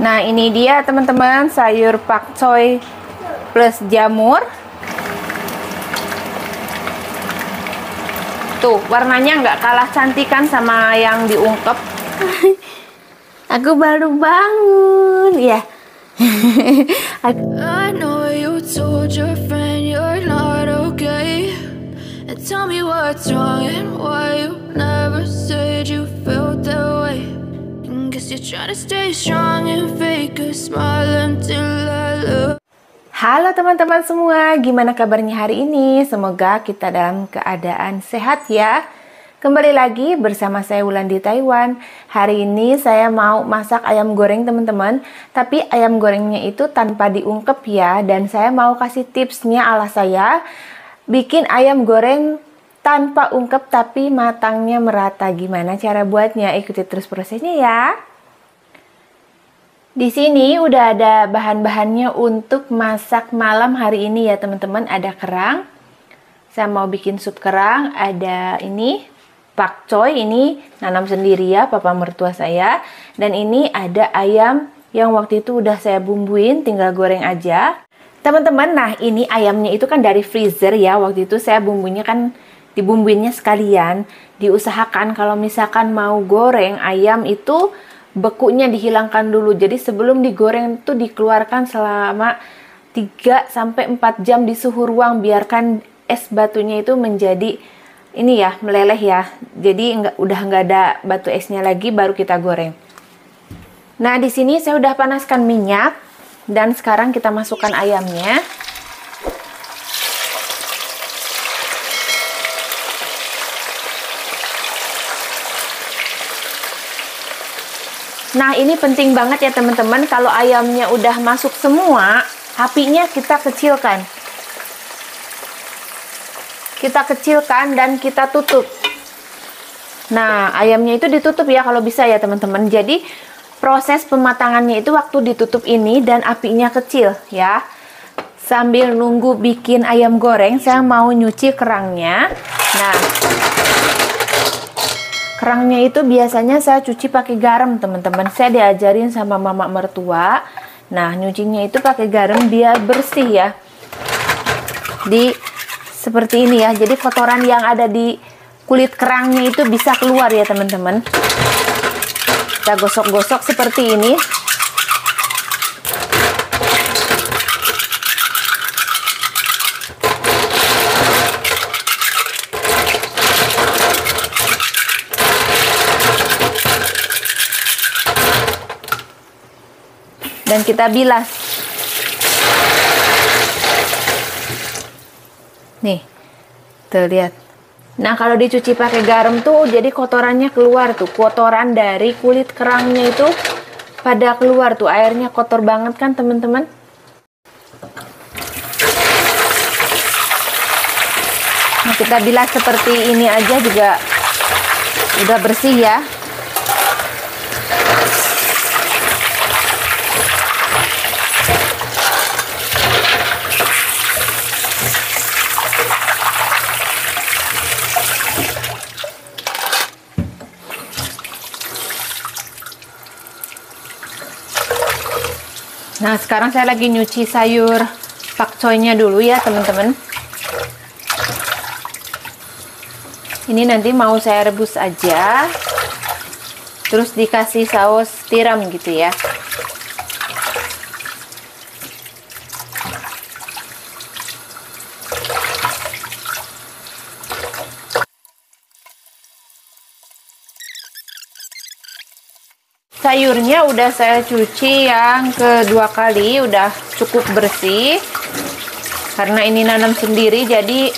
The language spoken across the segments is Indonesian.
Nah, ini dia teman-teman, sayur pakcoy plus jamur. Tuh, warnanya nggak kalah cantikan sama yang diungkep. Aku baru bangun, ya. I know you told your friend you're not okay. And tell me what's wrong and why you never said you felt that way. And guess you're trying to stay strong and fake a smile until I look. Halo teman-teman semua, gimana kabarnya hari ini? Semoga kita dalam keadaan sehat ya. Kembali lagi bersama saya Wulan di Taiwan. Hari ini saya mau masak ayam goreng teman-teman, tapi ayam gorengnya itu tanpa diungkep ya. Dan saya mau kasih tipsnya ala saya, bikin ayam goreng tanpa ungkep tapi matangnya merata. Gimana cara buatnya? Ikuti terus prosesnya ya. Di sini udah ada bahan-bahannya untuk masak malam hari ini ya teman-teman. Ada kerang, saya mau bikin sup kerang. Ada ini pakcoy, ini nanam sendiri ya papa mertua saya. Dan ini ada ayam yang waktu itu udah saya bumbuin, tinggal goreng aja teman-teman. Nah, ini ayamnya itu kan dari freezer ya. Waktu itu saya bumbunya kan dibumbuinnya sekalian. Diusahakan kalau misalkan mau goreng ayam itu bekunya dihilangkan dulu. Jadi sebelum digoreng tuh dikeluarkan selama 3-4 jam di suhu ruang. Biarkan es batunya itu menjadi ini ya, meleleh ya. Jadi udah nggak ada batu esnya lagi, baru kita goreng. Nah, di sini saya udah panaskan minyak dan sekarang kita masukkan ayamnya. Nah, ini penting banget ya teman-teman, kalau ayamnya udah masuk semua, apinya kita kecilkan. Kita kecilkan dan kita tutup. Nah, ayamnya itu ditutup ya kalau bisa ya teman-teman. Jadi, proses pematangannya itu waktu ditutup ini dan apinya kecil ya. Sambil nunggu bikin ayam goreng, saya mau nyuci kerangnya. Nah, kerangnya itu biasanya saya cuci pakai garam teman-teman. Saya diajarin sama mama mertua. Nah, nyucinya itu pakai garam biar bersih ya. Seperti ini ya. Jadi kotoran yang ada di kulit kerangnya itu bisa keluar ya teman-teman. Kita gosok-gosok seperti ini. Dan kita bilas. Nih, tuh lihat. Nah, kalau dicuci pakai garam tuh jadi kotorannya keluar tuh. Kotoran dari kulit kerangnya itu pada keluar tuh. Airnya kotor banget kan teman-teman. Nah, kita bilas seperti ini aja juga udah bersih ya. Nah, sekarang saya lagi nyuci sayur pakcoynya dulu ya teman-teman. Ini nanti mau saya rebus aja, terus dikasih saus tiram gitu ya. Sayurnya udah saya cuci yang kedua kali, udah cukup bersih. Karena ini nanam sendiri jadi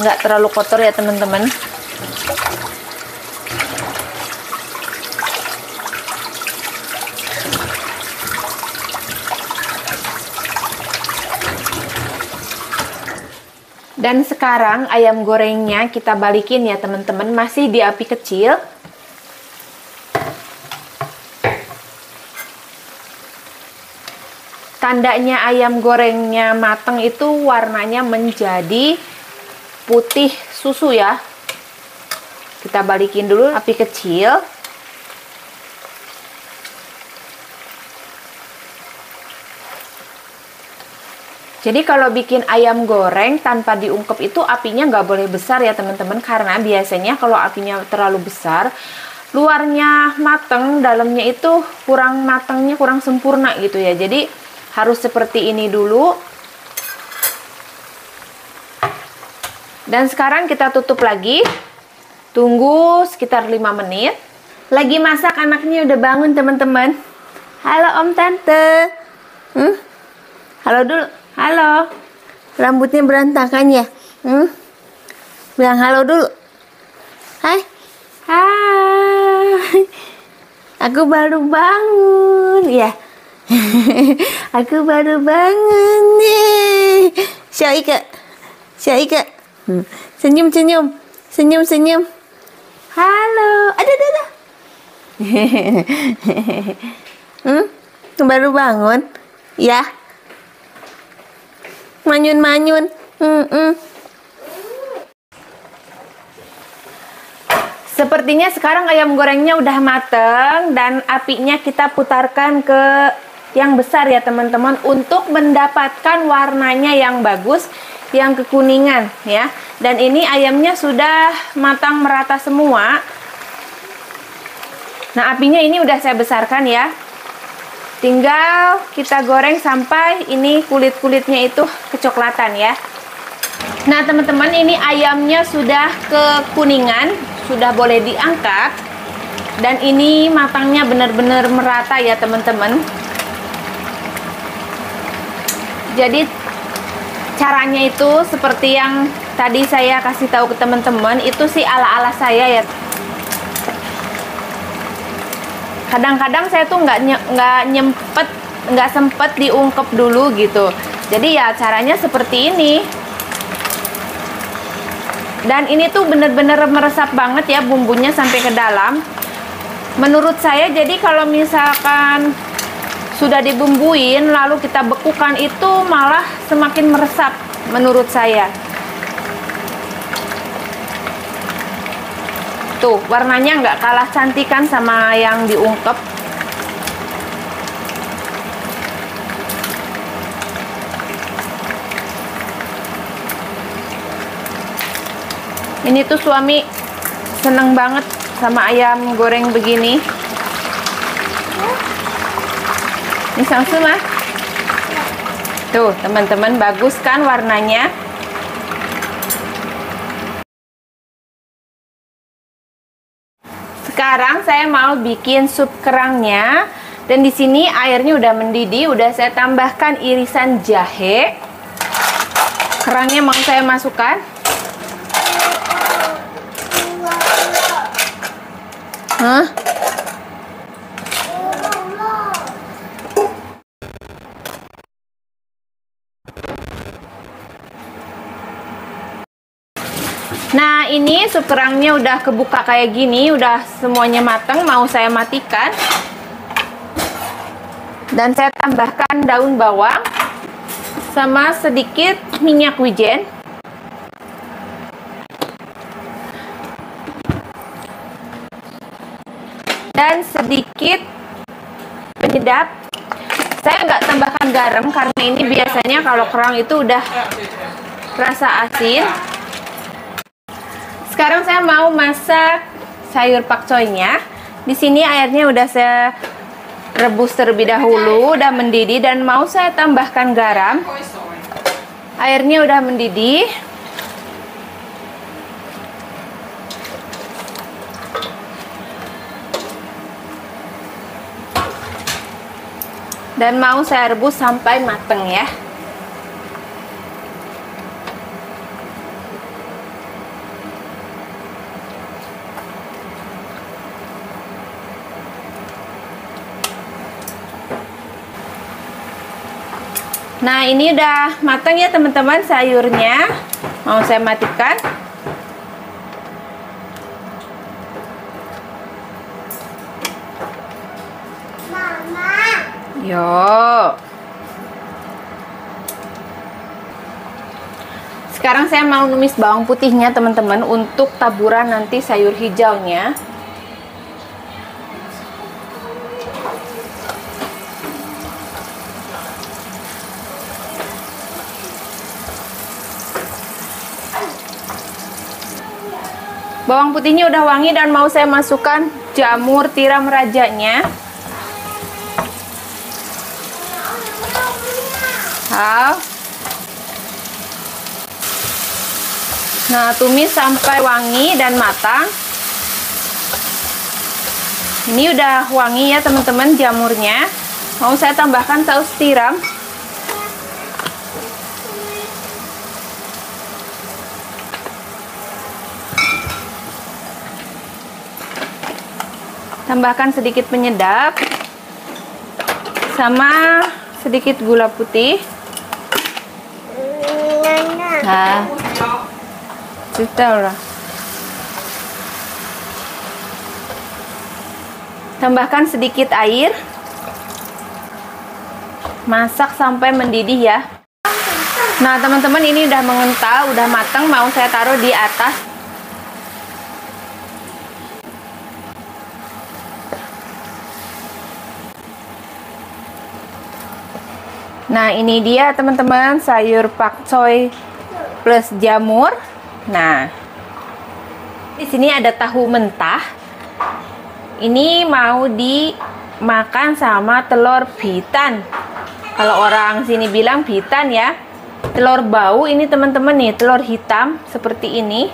nggak terlalu kotor ya teman-teman. Dan sekarang ayam gorengnya kita balikin ya teman-teman, masih di api kecil. Tandanya ayam gorengnya mateng itu warnanya menjadi putih susu ya. Kita balikin dulu api kecil. Jadi kalau bikin ayam goreng tanpa diungkep itu apinya nggak boleh besar ya teman-teman, karena biasanya kalau apinya terlalu besar, luarnya mateng, dalamnya itu kurang matengnya, kurang sempurna gitu ya. Jadi harus seperti ini dulu. Dan sekarang kita tutup lagi. Tunggu sekitar 5 menit. Lagi masak anaknya udah bangun teman-teman. Halo om tante. Halo dulu. Halo, rambutnya berantakan ya? Bilang halo dulu. Hai, hai. Aku baru bangun ya. Aku baru bangun nih. Syaika, Syaika, senyum senyum, senyum senyum. Halo, ada. Baru bangun ya? Manyun-manyun. Sepertinya sekarang ayam gorengnya udah mateng dan apinya kita putarkan ke yang besar ya teman-teman, untuk mendapatkan warnanya yang bagus, yang kekuningan ya. Dan ini ayamnya sudah matang merata semua. Nah, apinya ini udah saya besarkan ya. Tinggal kita goreng sampai ini kulit-kulitnya itu kecoklatan ya. Nah teman-teman, ini ayamnya sudah kekuningan, sudah boleh diangkat. Dan ini matangnya benar-benar merata ya teman-teman. Jadi caranya itu seperti yang tadi saya kasih tahu ke teman-teman, itu sih ala-ala saya ya. Kadang-kadang saya tuh nggak sempet diungkep dulu gitu. Jadi ya caranya seperti ini. Dan ini tuh bener-bener meresap banget ya bumbunya sampai ke dalam. Menurut saya, jadi kalau misalkan sudah dibumbuin lalu kita bekukan itu malah semakin meresap menurut saya. Tuh, warnanya nggak kalah cantikan sama yang diungkep. Ini tuh suami seneng banget sama ayam goreng begini. Ini langsung lah. Tuh, teman-teman, bagus kan warnanya. Sekarang saya mau bikin sup kerangnya, dan di sini airnya udah mendidih, udah saya tambahkan irisan jahe. Kerangnya mau saya masukkan. Nah, ini sup kerangnya udah kebuka kayak gini, udah semuanya mateng, mau saya matikan. Dan saya tambahkan daun bawang sama sedikit minyak wijen. Dan sedikit penyedap. Saya nggak tambahkan garam karena ini biasanya kalau kerang itu udah rasa asin. Sekarang saya mau masak sayur pakcoynya. Di sini airnya udah saya rebus terlebih dahulu, udah mendidih, dan mau saya tambahkan garam. Airnya udah mendidih. Dan mau saya rebus sampai mateng ya. Nah, ini udah matang ya teman-teman sayurnya. Mau saya matikan. Mama. Yo. Sekarang saya mau numis bawang putihnya teman-teman untuk taburan nanti sayur hijaunya. Bawang putihnya udah wangi dan mau saya masukkan jamur tiram rajanya. Nah, tumis sampai wangi dan matang. Ini udah wangi ya teman-teman jamurnya. Mau saya tambahkan saus tiram. Tambahkan sedikit penyedap sama sedikit gula putih. Nah, sudah. Tambahkan sedikit air. Masak sampai mendidih ya. Nah, teman-teman, ini udah mengental, udah matang, mau saya taruh di atas. Nah, ini dia teman-teman sayur pakcoy plus jamur. Nah, di sini ada tahu mentah. Ini mau dimakan sama telur bitan. Kalau orang sini bilang bitan ya. Telur bau ini teman-teman nih, telur hitam seperti ini.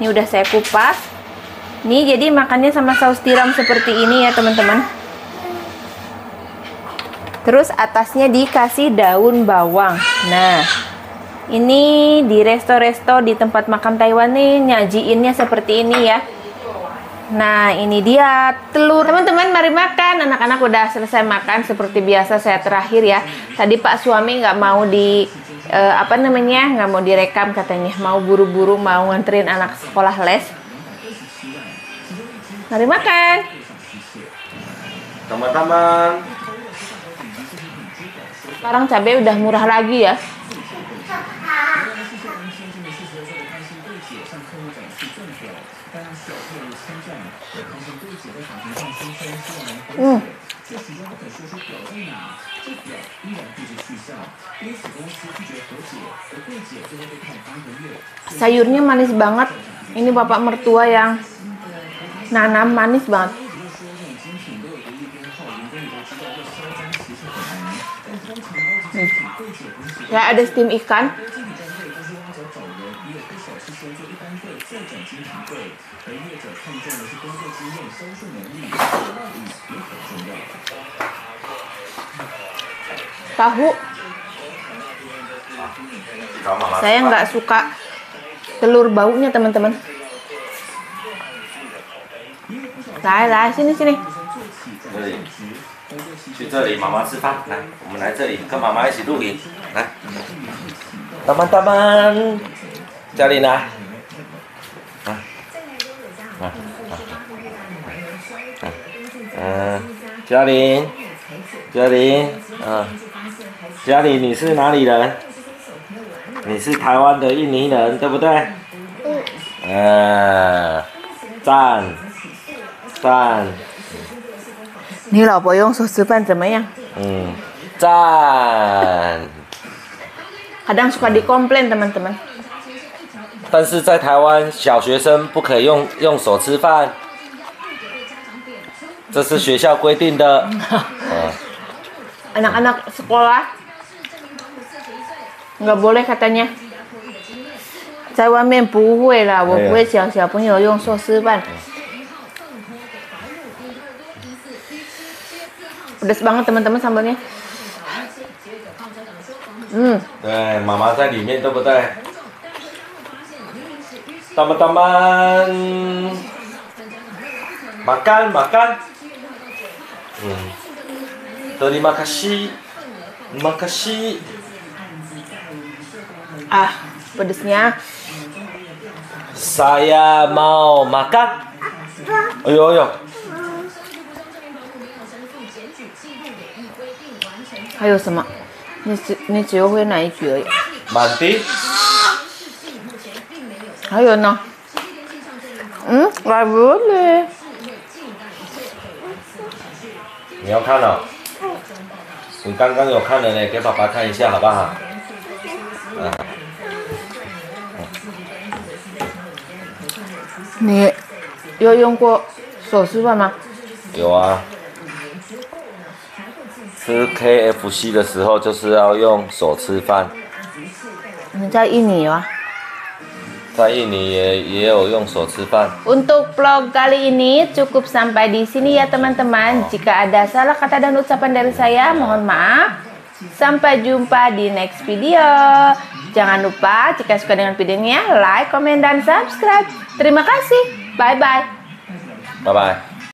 Ini udah saya kupas. Ini jadi makannya sama saus tiram seperti ini ya teman-teman. Terus atasnya dikasih daun bawang. Nah, ini di resto-resto di tempat makan Taiwan nih nyajiinnya seperti ini ya. Nah, ini dia telur. Teman-teman, mari makan. Anak-anak udah selesai makan seperti biasa saya terakhir ya. Tadi Pak suami nggak mau nggak mau direkam katanya. Mau buru-buru mau nganterin anak sekolah les. Mari makan. Teman-teman. Sekarang cabai udah murah lagi ya. Sayurnya manis banget. Ini bapak mertua yang nanam manis banget. Ya, ada steam ikan. Tahu. Saya nggak suka telur baunya, teman-teman. Lah, sini. Teman-teman, cari nah. Ini loh, boyong susu panjangnya. Kadang suka dikomplain teman-teman. Tapi di Taiwan, anak-anak tidak boleh menggunakan tangan makan. Ini adalah peraturan sekolah. Anak-anak sekolah nggak boleh katanya. Di luar tidak boleh lah, saya tidak boleh menggunakan anak-anak makan. Pedas banget teman-teman sambalnya. Mama saya di dalam, betul. Teman-teman, makan. Terima kasih. Ah, pedasnya. Saya mau makan. Ayo. Ayo sama, ini cuma hanya naik jual. Mati? Ayo no. Nggak boleh. Kamu mau lihat? Saya baru lihat nih, beri papa lihat sedikit, boleh? 你有用过手撕饭吗？有啊，吃 KFC 的时候就是要用手吃饭。你在印尼吗？在印尼也有用手吃饭。Untuk vlog kali ini cukup sampai di sini ya teman-teman. Jika ada salah kata dan ucapan dari saya, mohon maaf. Sampai jumpa di next video. Jangan lupa jika suka dengan videonya, like, komen, dan subscribe. Terima kasih. Bye-bye. Bye-bye.